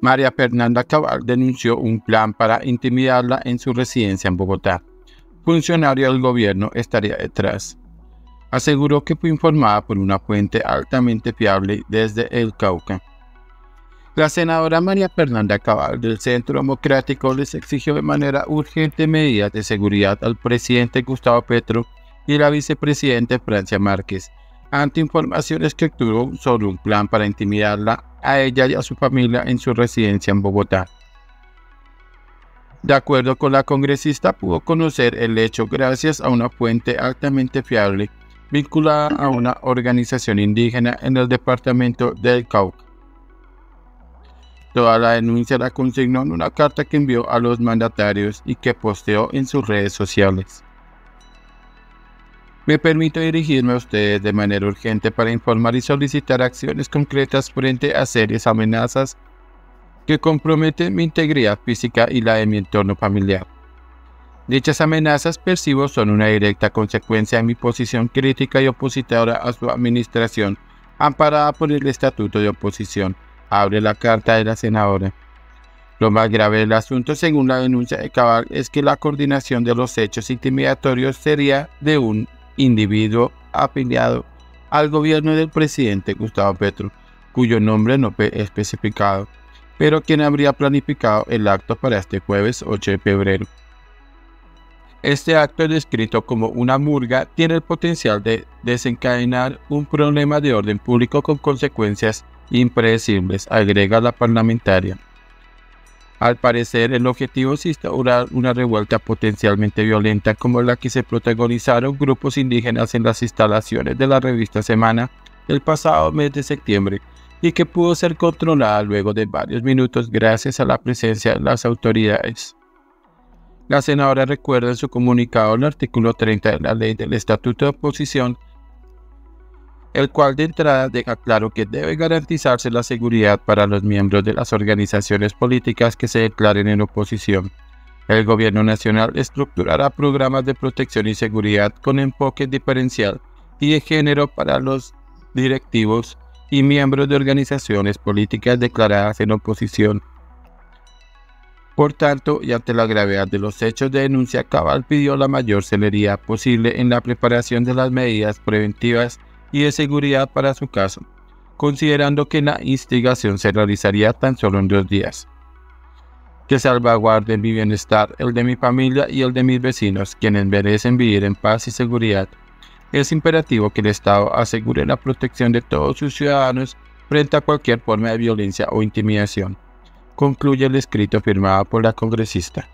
María Fernanda Cabal denunció un plan para intimidarla en su residencia en Bogotá. Funcionario del gobierno estaría detrás. Aseguró que fue informada por una fuente altamente fiable desde el Cauca. La senadora María Fernanda Cabal del Centro Democrático les exigió de manera urgente medidas de seguridad al presidente Gustavo Petro y la vicepresidenta Francia Márquez, ante informaciones que obtuvo sobre un plan para intimidarla a ella y a su familia en su residencia en Bogotá. De acuerdo con la congresista, pudo conocer el hecho gracias a una fuente altamente fiable vinculada a una organización indígena en el departamento del Cauca. Toda la denuncia la consignó en una carta que envió a los mandatarios y que posteó en sus redes sociales. Me permito dirigirme a ustedes de manera urgente para informar y solicitar acciones concretas frente a serias amenazas que comprometen mi integridad física y la de mi entorno familiar. Dichas amenazas percibo son una directa consecuencia de mi posición crítica y opositora a su administración, amparada por el Estatuto de Oposición. Abre la carta de la senadora. Lo más grave del asunto, según la denuncia de Cabal, es que la coordinación de los hechos intimidatorios sería de un individuo afiliado al gobierno del presidente Gustavo Petro, cuyo nombre no fue especificado, pero quien habría planificado el acto para este jueves 8 de febrero. Este acto, descrito como una murga, tiene el potencial de desencadenar un problema de orden público con consecuencias impredecibles, agrega la parlamentaria. Al parecer, el objetivo es instaurar una revuelta potencialmente violenta como la que se protagonizaron grupos indígenas en las instalaciones de la revista Semana el pasado mes de septiembre y que pudo ser controlada luego de varios minutos gracias a la presencia de las autoridades. La senadora recuerda en su comunicado el artículo 30 de la Ley del Estatuto de Oposición, el cual de entrada deja claro que debe garantizarse la seguridad para los miembros de las organizaciones políticas que se declaren en oposición. El gobierno nacional estructurará programas de protección y seguridad con enfoque diferencial y de género para los directivos y miembros de organizaciones políticas declaradas en oposición. Por tanto, y ante la gravedad de los hechos de denuncia, Cabal pidió la mayor celeridad posible en la preparación de las medidas preventivas y de seguridad para su caso, considerando que la investigación se realizaría tan solo en 2 días. Que salvaguarde mi bienestar, el de mi familia y el de mis vecinos, quienes merecen vivir en paz y seguridad. Es imperativo que el Estado asegure la protección de todos sus ciudadanos frente a cualquier forma de violencia o intimidación, concluye el escrito firmado por la congresista.